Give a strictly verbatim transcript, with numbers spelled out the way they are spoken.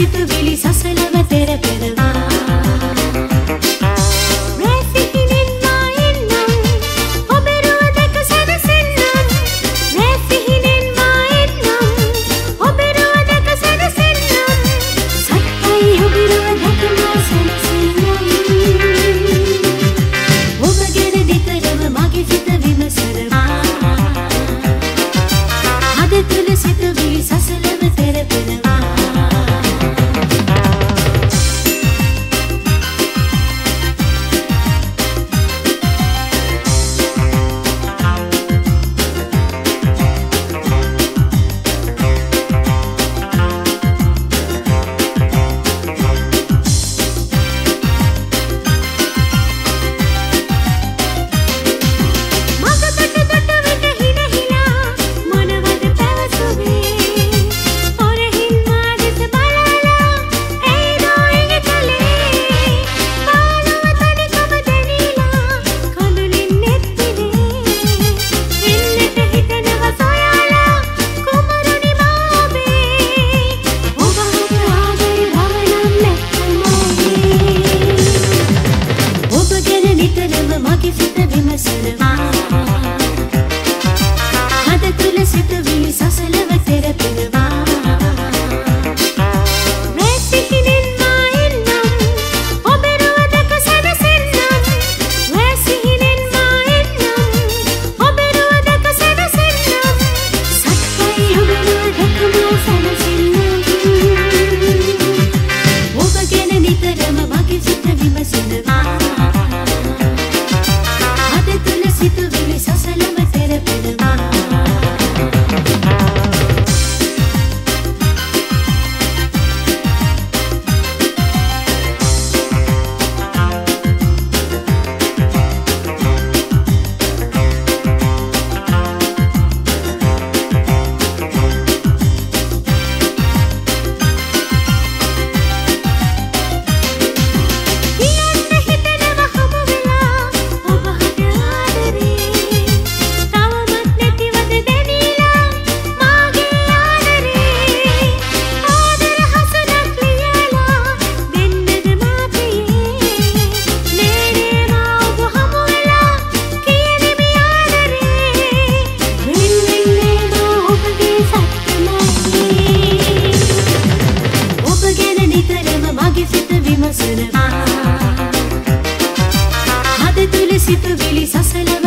situ vili sasalava tere pedava Rafi ninna enna oberuwadaka sadasenna Rafi ninna enna oberuwadaka sadasenna Sattai oberuwadaka ma sadasenna Obagera dikarava mage sita vimasarava Adatula situ vili sasalava tere pedava Situ vili sasala.